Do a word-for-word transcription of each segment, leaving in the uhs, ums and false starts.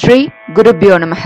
श्री गुरुभ्यो नमः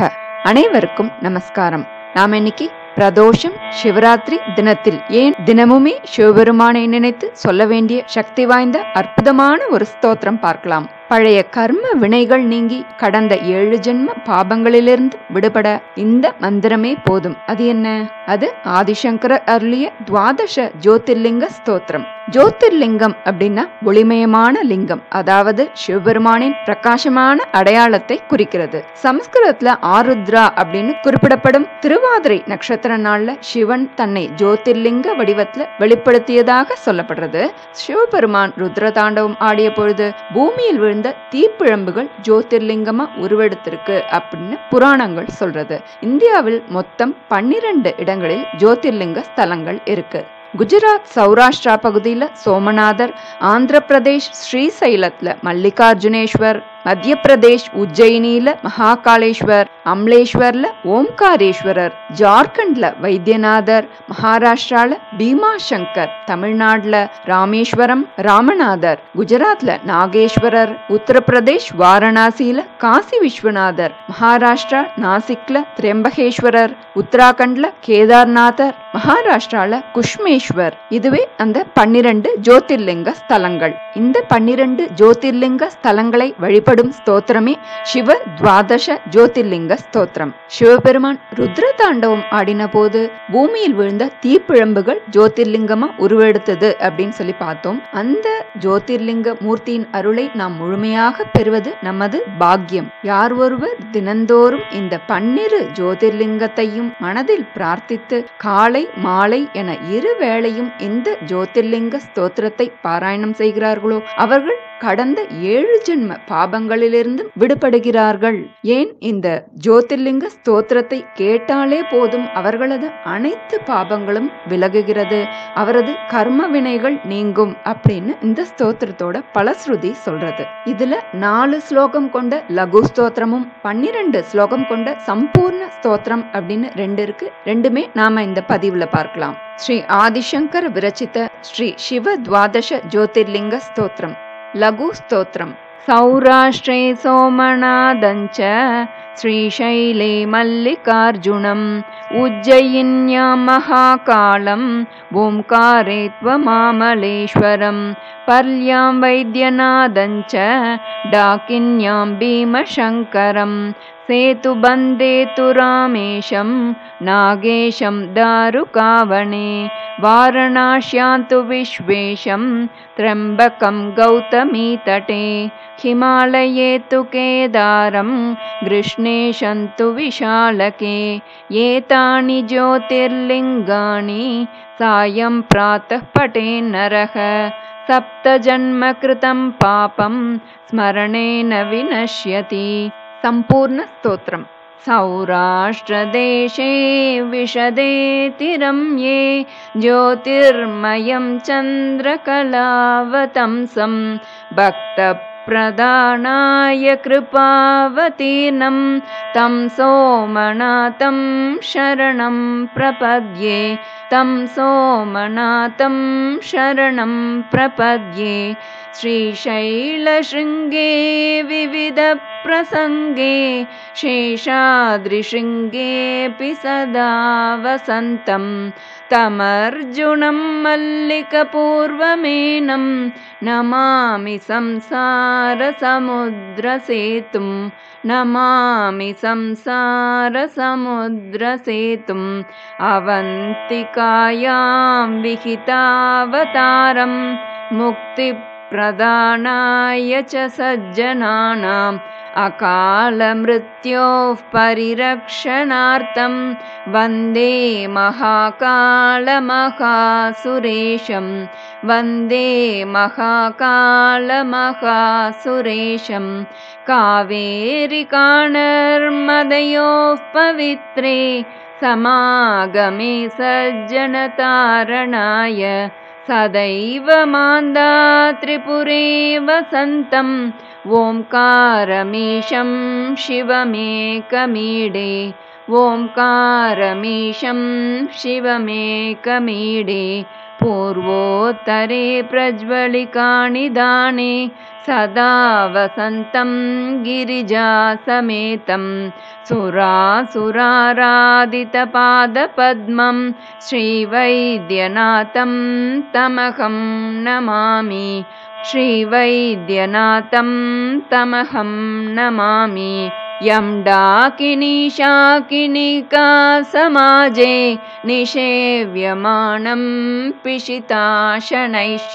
अनेवरुक्कुम नमस्कारम नाम इन्नैक्कु प्रदोषम शिवरात्रि दिनत्तिल एन दिनमुमे शिवपेरुमानै निनैत्तु सोल्ल वेंडिय शक्ति वायந்த अற்புதமான ओरु ஸ்தோத்திரம் பார்க்கலாம் பழைய கர்ம வினைகள் நீங்கி கடந்த ஏழு ஜென்ம பாபங்களிலிருந்து விடுபட இந்த மந்திரமே போதும். அது என்ன? அது ஆதிசங்கரர் அருளிய துவாதச ஜோதிர்லிங்க ஸ்தோத்திரம். ஜோதிர்லிங்கம் அப்படின்னா ஒளிமயமான லிங்கம், அதாவது சிவபெருமானின் பிரகாசமான அடையாளத்தை குறிக்கிறது. சமஸ்கிருதத்துல ஆருத்ரா அப்படின்னு குறிப்பிடப்படும் திருவாதிரை நட்சத்திர நாள்ல சிவன் தன்னை ஜோதிர்லிங்க வடிவத்துல வெளிப்படுத்தியதாக சொல்லப்படுறது. சிவபெருமான் ருத்ர தாண்டவம் ஆடிய பொழுது பூமியில் தீப்பிழம்புகள் ஜோதிர்லிங்கமா உருவெடுத்திருக்கு அப்படின்னு புராணங்கள் சொல்றது. இந்தியாவில் மொத்தம் பன்னிரண்டு இடங்களில் ஜோதிர்லிங்க ஸ்தலங்கள் இருக்கு. குஜராத் சௌராஷ்டிரா பகுதியில சோமநாதர், ஆந்திர பிரதேஷ் ஸ்ரீசைலத்துல மல்லிகார்ஜுனேஸ்வர், மத்திய பிரதேஷ் உஜ்ஜயினியில மகாகாலேஸ்வர், அம்லேஸ்வர்ல ஓம்காரேஸ்வரர், ஜார்க்கண்ட்ல வைத்தியநாதர், மகாராஷ்டிரால பீமாசங்கர், தமிழ்நாடுல ராமேஸ்வரம் ராமநாதர், குஜராத்ல நாகேஸ்வரர், உத்தரப்பிரதேஷ் வாரணாசியில காசி விஸ்வநாதர், மகாராஷ்டிரா நாசிக்ல திரிம்பகேஸ்வரர், உத்தராகண்ட்ல கேதார்நாதர், மகாராஷ்டிரால குஷ்மேஸ்வர். இதுவே அந்த பன்னிரண்டு ஜோதிர்லிங்க ஸ்தலங்கள். இந்த பன்னிரண்டு ஜோதிர்லிங்க ஸ்தலங்களை வழிபட ஸ்தோத்திரமே சிவ துவாதச ஜோதிர்லிங்க ஸ்தோத்திரம். சிவபெருமான் ருத்ர தாண்டவம் ஆடின போது பூமியில் விழுந்த தீப்பிழம்புகள் ஜோதிர்லிங்கமா உருவெடுத்தது அப்படின்னு சொல்லி பார்த்தோம். அந்த ஜோதிர்லிங்க மூர்த்தியின் அருளை நாம் முழுமையாக பெறுவது நமது பாக்கியம். யார் ஒருவர் தினந்தோறும் இந்த பன்னிரு ஜோதிர்லிங்கத்தையும் மனதில் பிரார்த்தித்து காலை மாலை என இரு வேளையும் இந்த ஜோதிர்லிங்க ஸ்தோத்திரத்தை பாராயணம் செய்கிறார்களோ அவர்கள் கடந்த ஏழு ஜென்ம பாபங்களிலிருந்து விடுபடுகிறார்கள். ஏன்? இந்த ஜோதிர்லிங்க ஸ்தோத்திரத்தை கேட்டாலே போதும் அவர்களது அனைத்து பாபங்களும் விலகுகிறது, அவரது கர்ம வினைகள் நீங்கும் அப்படின்னு இந்த ஸ்தோத்திரத்தோட பலஸ்ருதி சொல்றது. இதுல நாலு ஸ்லோகம் கொண்ட லகு ஸ்தோத்திரமும் பன்னிரண்டு ஸ்லோகம் கொண்ட சம்பூர்ண ஸ்தோத்திரம் அப்படின்னு ரெண்டு இருக்கு. ரெண்டுமே நாம இந்த பதிவுல பார்க்கலாம். ஸ்ரீ ஆதிசங்கர் விரச்சித்த ஸ்ரீ சிவ துவாதச ஜோதிர்லிங்க ஸ்தோத்திரம் लघु स्तोत्रम्. सौराष्ट्रे सोमनादञ्च श्रीशैले मल्लिकार्जुनम् उज्जयिन्यां महाकालम् ओंकारे त्वमामलेश्वरम् पर्यां वैद्यनादञ्च डाकिन्यां भीमशङ्करम् सेतु बंदे तु रामेशं नागेशं दारुकावणे वारणाश्यां तु विश्वेशं त्र्यम्बकं गौतमीतटे हिमालये तु केदारं गृष्णेशं तु विशालके एतानि ज्योतिर्लिङ्गानि सायं प्रातः पटे नरः सप्तजन्मकृतं पापं स्मरणेन विनश्यति. संपूर्ण स्तोत्रम्. सौराष्ट्रदेशे विशदे तिरम्ये ज्योतिर्मयं चन्द्रकलावतंसं भक्तप्रदानाय कृपावतीनं तं सोमनाथं शरणं प्रपद्ये तं सोमनाथं शरणं प्रपद्ये. श्रीशैलशृङ्गे विविधप्रसङ्गे शेषाद्रिशृङ्गेऽपि सदा वसन्तं तमर्जुनं मल्लिकपूर्वमेनं नमामि संसारसमुद्रसेतुं नमामि संसारसमुद्रसेतुम् अवन्तिकायां विहितावतारं मुक्ति प्रदानाय च सज्जनानाम् अकालमृत्योः परिरक्षणार्थं वन्दे महाकालमहासुरेशं वन्दे महाकालमहासुरेशं कावेरीकानर्मदयोः पवित्रे समागमे सज्जनतारणाय सदैव मान्दा त्रिपुरे वसन्तं ओंकारमीशं शिवमेकमीडे ओंकारमीशं शिवमेकमीडे पूर्वोत्तरे प्रज्वलिकानि दाने सदा वसन्तं गिरिजा समेतं सुरासुरारादितपादपद्मं श्रीवैद्यनाथं तमहं नमामि श्रीवैद्यनाथं तमहं नमामि। यं डाकिनी शाकिनिका समाजे निषेव्यमानं पिशिताशनैश्च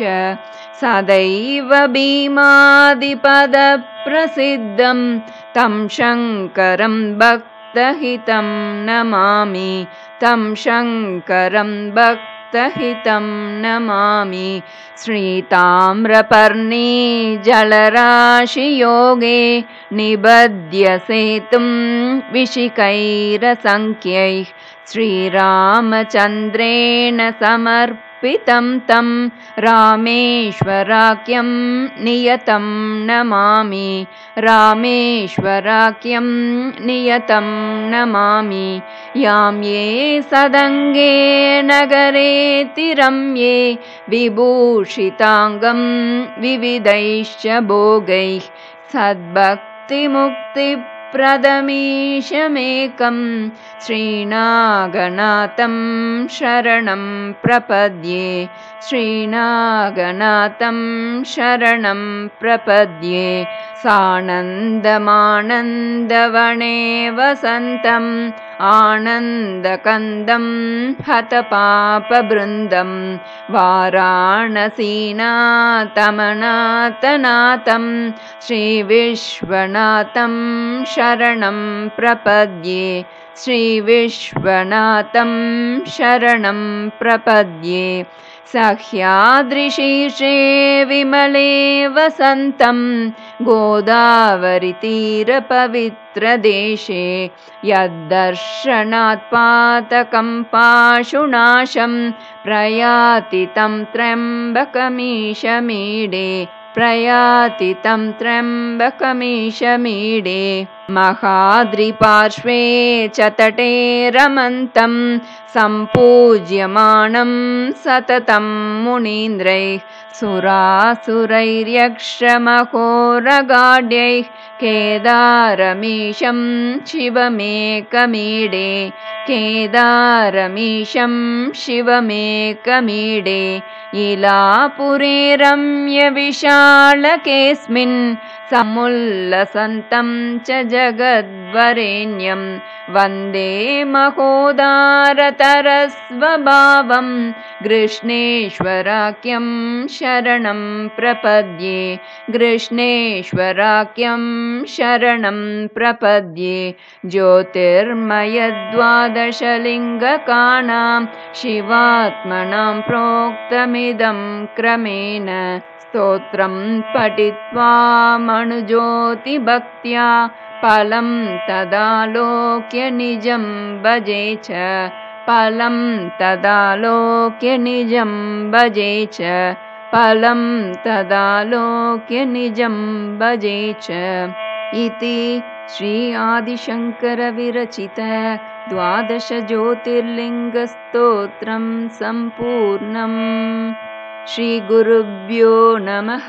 सदैव भीमादिपदप्रसिद्धं तं शङ्करं भक्तहितं नमामि तं शङ्करं भक् हितं नमामि। श्रीताम्रपर्णी जलराशियोगे निबध्य सेतुं विशिकैरसङ्ख्यैः श्रीरामचन्द्रेण समर्पितं तं रामेश्वराख्यं नियतं नमामि रामेश्वराख्यं नियतं नमामि। यां ये सदङ्गे नगरेति रम्ये विभूषिताङ्गं विविधैश्च भोगैः सद्भक्तिमुक्तिप्रदमीशमेकं श्रीनागनाथं शरणं प्रपद्ये श्रीनागनाथं शरणं प्रपद्ये। सानन्दमानन्दवने वसन्तम् आनन्दकन्दं हतपापबृन्दं वाराणसीनाथमनाथनाथं श्रीविश्वनाथं शरणं प्रपद्ये श्रीविश्वनाथं शरणं प्रपद्ये। सह्याद्रिशीर्षे विमले वसन्तं गोदावरीतीरपवित्रदेशे यद्दर्शनात्पातकम्पाशुनाशं प्रयाति तं त्र्यम्बकमीशमीडे प्रयाति तं त्र्यम्बकमीशमीडे। महाद्रिपार्श्वे चतटे रमन्तं सम्पूज्यमानं सततं मुनीन्द्रैः सुरासुरैर्यक्षमहोरगाढ्यैः केदारमीशं शिवमेकमीडे केदारमीशं शिवमेकमीडे। इलापुरे रम्यविशालकेऽस्मिन् समुल्लसन्तं च जगद्वरेण्यं वन्दे महोदारतरस्वभावं गृष्णेश्वराख्यं शरणं प्रपद्ये गृष्णेश्वराख्यं शरणं प्रपद्ये। ज्योतिर्मयद्वादशलिङ्गकानां शिवात्मनां प्रोक्तमिदं क्रमेण स्तोत्रं पठित्वा मनुज्योतिभक्त्या फलं तदालोक्य निजं भजे च फलं तदालोक्य निजं भजे च फलं तदालोक्य निजं भजे च। इति श्री आदिशङ्करविरचित द्वादश ज्योतिर्लिङ्गस्तोत्रं सम्पूर्णम्। श्री गुरुभ्यो नमः।